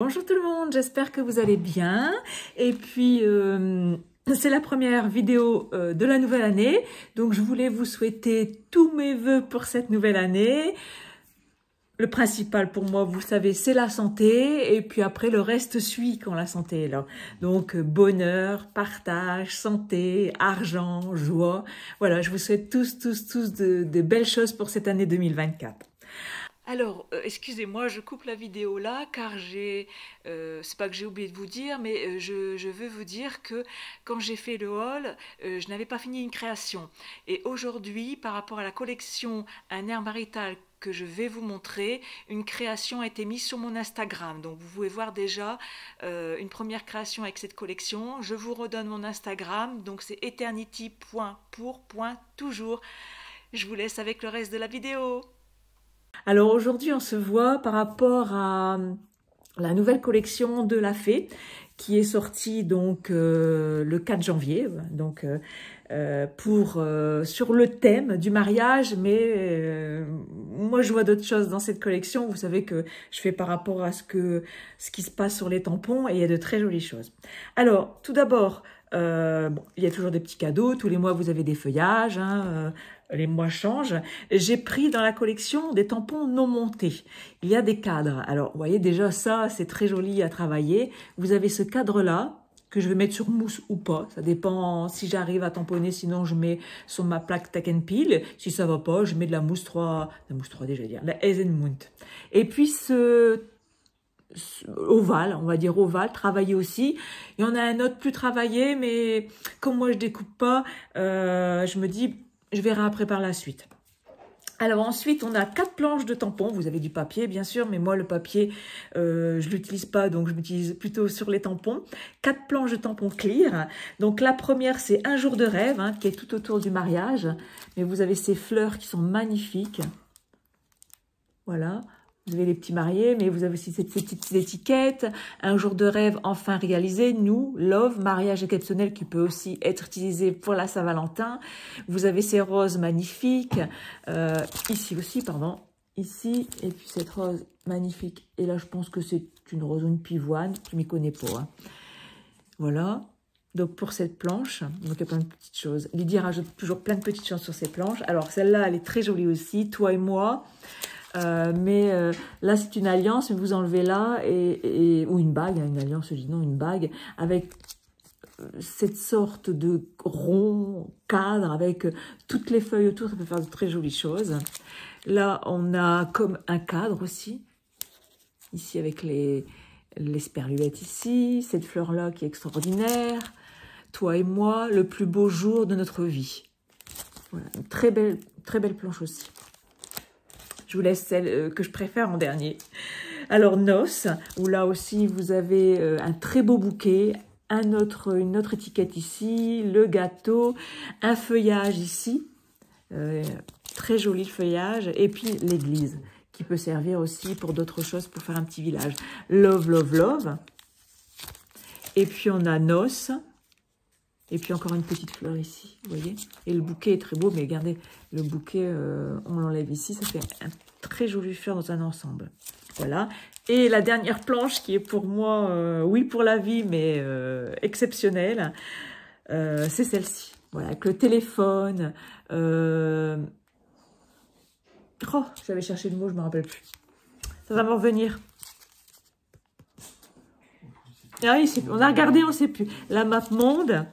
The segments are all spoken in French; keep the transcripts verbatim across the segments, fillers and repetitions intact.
Bonjour tout le monde, j'espère que vous allez bien. Et puis, euh, c'est la première vidéo euh, de la nouvelle année. Donc, je voulais vous souhaiter tous mes voeux pour cette nouvelle année. Le principal pour moi, vous le savez, c'est la santé. Et puis après, le reste suit quand la santé est là. Donc, bonheur, partage, santé, argent, joie. Voilà, je vous souhaite tous, tous, tous de, de belles choses pour cette année deux mille vingt-quatre. Alors, euh, excusez-moi, je coupe la vidéo là, car j'ai, euh, c'est pas que j'ai oublié de vous dire, mais je, je veux vous dire que quand j'ai fait le haul, euh, je n'avais pas fini une création. Et aujourd'hui, par rapport à la collection Un Air Marital que je vais vous montrer, une création a été mise sur mon Instagram. Donc vous pouvez voir déjà euh, une première création avec cette collection. Je vous redonne mon Instagram, donc c'est Eternity pour toujours. Je vous laisse avec le reste de la vidéo. Alors aujourd'hui, on se voit par rapport à la nouvelle collection de La Fée qui est sortie donc euh, le quatre janvier, donc euh, pour euh, sur le thème du mariage. Mais euh, moi, je vois d'autres choses dans cette collection. Vous savez que je fais par rapport à ce que ce qui se passe sur les tampons, et il y a de très jolies choses. Alors, tout d'abord, euh, bon, il y a toujours des petits cadeaux. Tous les mois, vous avez des feuillages. Hein, euh, les mois changent. J'ai pris dans la collection des tampons non montés. Il y a des cadres. Alors, vous voyez déjà ça, c'est très joli à travailler. Vous avez ce cadre-là que je vais mettre sur mousse ou pas. Ça dépend si j'arrive à tamponner, sinon je mets sur ma plaque Tack and Peel. Si ça va pas, je mets de la mousse trois D, la mousse trois D, je vais dire, la Eisenmount. Et puis ce ovale, on va dire ovale, travaillé aussi. Il y en a un autre plus travaillé, mais comme moi je découpe pas, euh, je me dis je verrai après par la suite. Alors ensuite, on a quatre planches de tampons. Vous avez du papier, bien sûr, mais moi, le papier, euh, je l'utilise pas, donc je m'utilise plutôt sur les tampons. Quatre planches de tampons clear. Donc la première, c'est Un jour de rêve, hein, qui est tout autour du mariage. Mais vous avez ces fleurs qui sont magnifiques. Voilà. Vous avez les petits mariés, mais vous avez aussi cette, cette petite étiquette. Un jour de rêve enfin réalisé. Nous, love, mariage exceptionnel qui peut aussi être utilisé pour la Saint-Valentin. Vous avez ces roses magnifiques. Euh, ici aussi, pardon. Ici, et puis cette rose magnifique. Et là, je pense que c'est une rose ou une pivoine. Je ne m'y connais pas. Hein. Voilà. Donc, pour cette planche, donc il y a plein de petites choses. Lydie rajoute toujours plein de petites choses sur ces planches. Alors, celle-là, elle est très jolie aussi. Toi et moi. Euh, mais euh, là c'est une alliance, vous enlevez là et, et, ou une bague, une alliance, je dis non, une bague avec cette sorte de rond cadre avec toutes les feuilles autour, ça peut faire de très jolies choses. Là on a comme un cadre aussi, ici avec les, les sperluettes ici, cette fleur là qui est extraordinaire, toi et moi, le plus beau jour de notre vie. Voilà, une très belle, très belle planche aussi. Je vous laisse celle que je préfère en dernier. Alors, noces, où là aussi, vous avez un très beau bouquet, un autre, une autre étiquette ici, le gâteau, un feuillage ici, euh, très joli feuillage, et puis l'église, qui peut servir aussi pour d'autres choses, pour faire un petit village. Love, love, love. Et puis, on a noces. Et puis encore une petite fleur ici, vous voyez. Et le bouquet est très beau, mais regardez, le bouquet, euh, on l'enlève ici. Ça fait un très joli fleur dans un ensemble. Voilà. Et la dernière planche qui est pour moi, euh, oui pour la vie, mais euh, exceptionnelle, euh, c'est celle-ci. Voilà, avec le téléphone. Euh... Oh, j'avais cherché le mot, je ne me rappelle plus. Ça va me revenir. Ah oui, on a regardé, on ne sait plus. La map monde.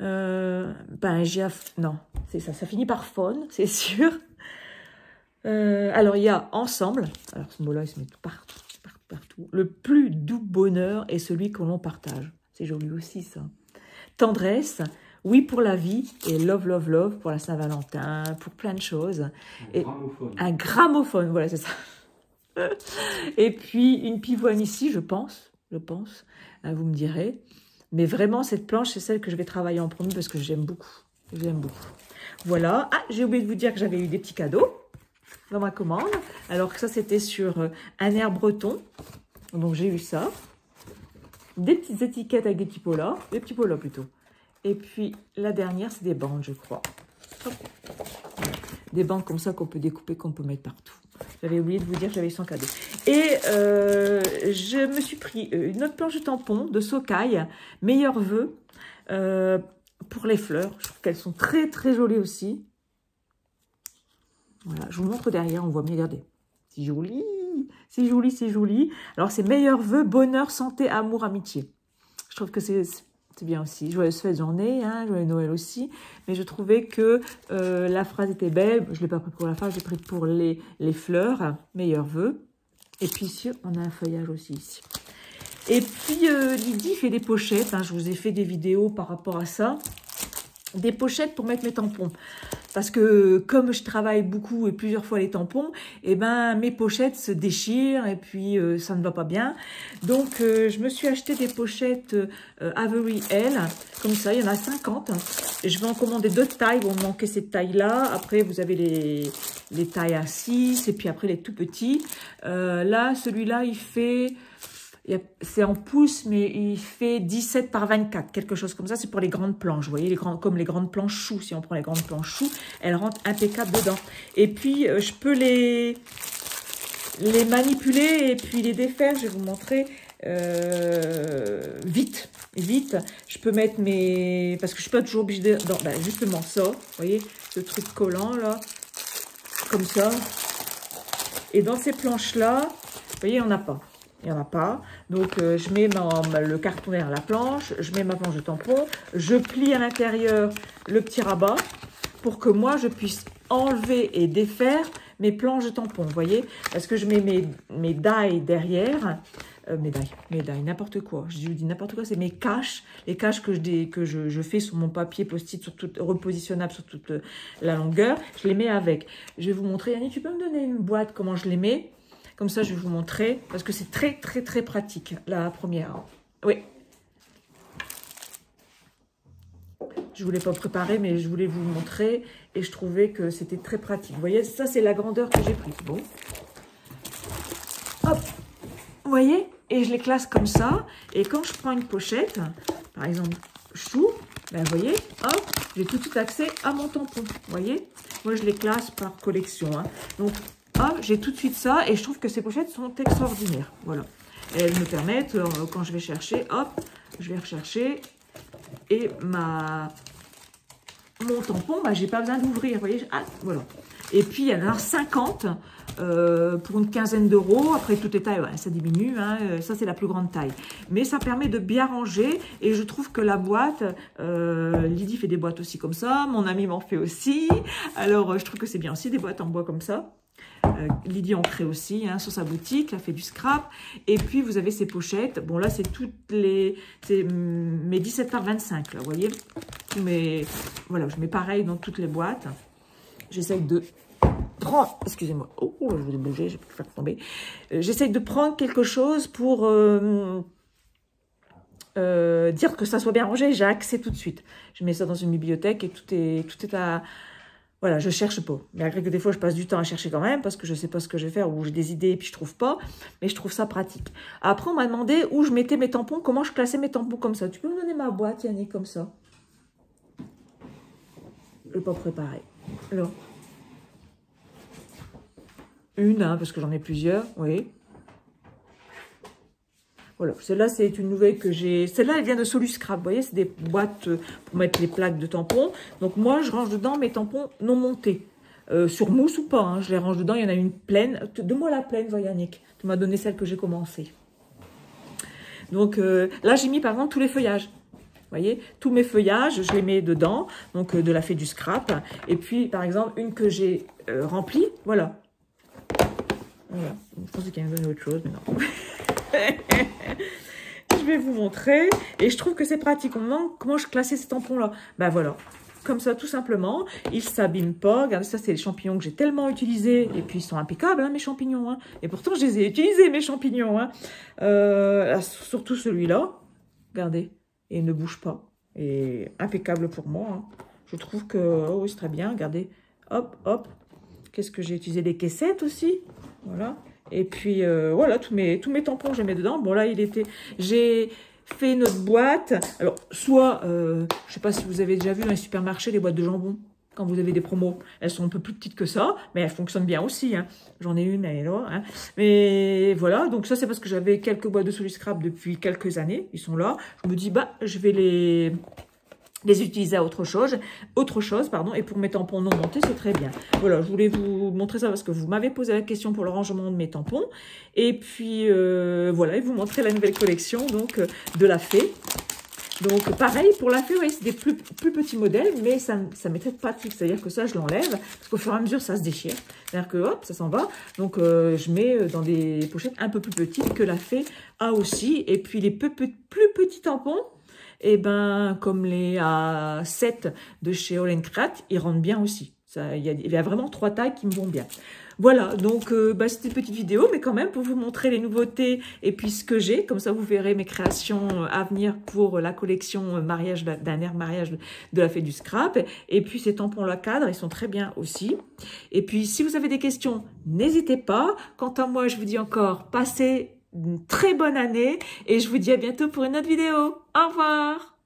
Euh, ben, G A F, non, c'est ça. Ça finit par phone, c'est sûr. Euh, alors, il y a ensemble. Alors, ce mot-là, il se met partout, partout, partout. Le plus doux bonheur est celui que l'on partage. C'est joli aussi, ça. Tendresse, oui pour la vie, et love, love, love pour la Saint-Valentin, pour plein de choses. Un et gramophone. Un gramophone, voilà, c'est ça. Et puis, une pivoine ici, je pense, je pense, hein, vous me direz. Mais vraiment, cette planche, c'est celle que je vais travailler en premier parce que j'aime beaucoup, j'aime beaucoup. Voilà. Ah, j'ai oublié de vous dire que j'avais eu des petits cadeaux dans ma commande. Alors que ça, c'était sur Un Air breton. Donc, j'ai eu ça. Des petites étiquettes avec des petits polas, des petits polas plutôt. Et puis, la dernière, c'est des bandes, je crois. Hop. Des bandes comme ça qu'on peut découper, qu'on peut mettre partout. J'avais oublié de vous dire que j'avais eu cent cadeaux. Et euh, je me suis pris une autre planche de tampon de Socaille, meilleurs vœux, euh, pour les fleurs. Je trouve qu'elles sont très, très jolies aussi. Voilà, je vous montre derrière, on voit mieux, regardez. C'est joli, c'est joli, c'est joli. Alors, c'est meilleurs vœux, bonheur, santé, amour, amitié. Je trouve que c'est... C'est bien aussi. Joyeuse fête journée, hein, joyeux Noël aussi. Mais je trouvais que euh, la phrase était belle. Je ne l'ai pas pris pour la phrase, je l'ai pris pour les, les fleurs. Meilleurs vœux. Et puis ici, on a un feuillage aussi ici. Et puis, euh, Lydie fait des pochettes. Hein, je vous ai fait des vidéos par rapport à ça. Des pochettes pour mettre mes tampons. Parce que comme je travaille beaucoup et plusieurs fois les tampons, eh ben, mes pochettes se déchirent et puis euh, ça ne va pas bien. Donc euh, je me suis acheté des pochettes euh, Avery L. Comme ça, il y en a cinquante. Je vais en commander deux tailles. Vous manquez cette taille-là. Après, vous avez les, les tailles à six et puis après les tout petits. Euh, là, celui-là, il fait... C'est en pouces, mais il fait dix-sept par vingt-quatre, quelque chose comme ça. C'est pour les grandes planches, vous voyez, les grands, comme les grandes planches choux. Si on prend les grandes planches choux, elles rentrent impeccables dedans. Et puis, je peux les, les manipuler et puis les défaire. Je vais vous montrer euh, vite, vite. Je peux mettre mes... Parce que je suis pas toujours obligée de... Non, ben justement, ça, vous voyez, ce truc collant, là, comme ça. Et dans ces planches-là, vous voyez, on n'a pas. Il n'y en a pas. Donc, euh, je mets ma, ma, le carton derrière la planche. Je mets ma planche de tampon. Je plie à l'intérieur le petit rabat pour que moi, je puisse enlever et défaire mes planches de tampon. Vous voyez? Parce que je mets mes, mes dailles derrière. Euh, mes dailles, mes dailles, n'importe quoi. Je vous dis n'importe quoi. C'est mes caches. Les caches que, je, que je, je fais sur mon papier post-it, sur toute, repositionnable sur toute la longueur. Je les mets avec. Je vais vous montrer. Yannick, tu peux me donner une boîte comment je les mets? Comme ça, je vais vous montrer, parce que c'est très, très, très pratique, la première. Oui. Je ne voulais pas préparer, mais je voulais vous montrer, et je trouvais que c'était très pratique. Vous voyez, ça, c'est la grandeur que j'ai prise. Bon. Hop. Vous voyez? Et je les classe comme ça. Et quand je prends une pochette, par exemple, chou, ben, vous voyez, hop, j'ai tout de suite accès à mon tampon. Vous voyez? Moi, je les classe par collection. Hein. Donc, ah, j'ai tout de suite ça et je trouve que ces pochettes sont extraordinaires. Voilà. Et elles me permettent, euh, quand je vais chercher, hop, je vais rechercher. Et ma... mon tampon, bah, j'ai pas besoin d'ouvrir. Vous voyez, ah, voilà. Et puis, il y en a cinquante euh, pour une quinzaine d'euros. Après, toutes les tailles, ouais, ça diminue. Hein, euh, ça, c'est la plus grande taille. Mais ça permet de bien ranger. Et je trouve que la boîte, euh, Lydie fait des boîtes aussi comme ça. Mon ami m'en fait aussi. Alors, euh, je trouve que c'est bien aussi des boîtes en bois comme ça. Euh, Lydie en crée aussi, hein, sur sa boutique, la Fée du Scrap. Et puis, vous avez ces pochettes. Bon, là, c'est toutes les... C'est mes dix-sept par vingt-cinq, là, vous voyez. Mais voilà, je mets pareil dans toutes les boîtes. J'essaye de prendre... Excusez-moi. Oh, oh, je voulais bouger, j'ai pu faire tomber. Euh, J'essaye de prendre quelque chose pour... Euh, euh, dire que ça soit bien rangé. J'ai accès tout de suite. Je mets ça dans une bibliothèque et tout est, tout est à... Voilà, je cherche pas. Malgré que des fois, je passe du temps à chercher quand même parce que je sais pas ce que je vais faire ou j'ai des idées et puis je trouve pas. Mais je trouve ça pratique. Après, on m'a demandé où je mettais mes tampons, comment je classais mes tampons comme ça. Tu peux me donner ma boîte, Yannick, comme ça? Je l'ai pas préparée. Alors, une, hein, parce que j'en ai plusieurs, oui. Voilà, celle-là, c'est une nouvelle que j'ai... Celle-là, elle vient de SoloScrap, vous voyez, c'est des boîtes pour mettre les plaques de tampons. Donc, moi, je range dedans mes tampons non montés. Euh, sur mousse ou pas, hein, je les range dedans. Il y en a une pleine. Donne-moi la pleine, Yannick. Tu m'as donné celle que j'ai commencée. Donc, euh, là, j'ai mis, par exemple, tous les feuillages. Vous voyez, tous mes feuillages, je les mets dedans. Donc, euh, de la Fée du Scrap. Et puis, par exemple, une que j'ai euh, remplie. Voilà. Voilà. Je pensais qu'il y avait autre chose, mais non. Je vais vous montrer et je trouve que c'est pratique. On me demande comment je classais ces tampons là. Ben voilà, comme ça tout simplement, ils s'abîment pas. Regardez, ça c'est les champignons que j'ai tellement utilisés et puis ils sont impeccables, hein, mes champignons, hein. Et pourtant je les ai utilisés, mes champignons, hein. euh, là, surtout celui-là, regardez, et il ne bouge pas et impeccable pour moi, hein. Je trouve que oh, oui, c'est très bien, regardez, hop hop. Qu'est-ce que j'ai utilisé? Des caissettes aussi, voilà. Et puis, euh, voilà, tous mes, tous mes tampons, je les mets dedans. Bon, là, il était... J'ai fait notre boîte. Alors, soit, euh, je ne sais pas si vous avez déjà vu dans les supermarchés, les boîtes de jambon. quand vous avez des promos. Elles sont un peu plus petites que ça, mais elles fonctionnent bien aussi. Hein. J'en ai une, elle est là. Hein. Mais voilà, donc ça, c'est parce que j'avais quelques boîtes de SoloScrap depuis quelques années. Ils sont là. Je me dis, bah, je vais les... les utiliser à autre chose, autre chose pardon, et pour mes tampons non montés, c'est très bien. Voilà, je voulais vous montrer ça parce que vous m'avez posé la question pour le rangement de mes tampons. Et puis, euh, voilà, et vous montrer la nouvelle collection donc, de La Fée. Donc, pareil, pour La Fée, oui, c'est des plus, plus petits modèles, mais ça, ça m'est très pratique. C'est-à-dire que ça, je l'enlève, parce qu'au fur et à mesure, ça se déchire. C'est-à-dire que, hop, ça s'en va. Donc, euh, je mets dans des pochettes un peu plus petites que La Fée a aussi. Et puis, les plus, plus, plus petits tampons, et eh ben comme les A sept de chez All and Crat, ils rentrent bien aussi. Il y, y a vraiment trois tailles qui me vont bien. Voilà, donc euh, bah, c'était une petite vidéo, mais quand même pour vous montrer les nouveautés et puis ce que j'ai. Comme ça, vous verrez mes créations à venir pour la collection mariage d'un air mariage de La Fée du Scrap. Et puis ces tampons-là cadre, ils sont très bien aussi. Et puis si vous avez des questions, n'hésitez pas. Quant à moi, je vous dis encore, passez une très bonne année et je vous dis à bientôt pour une autre vidéo. Au revoir!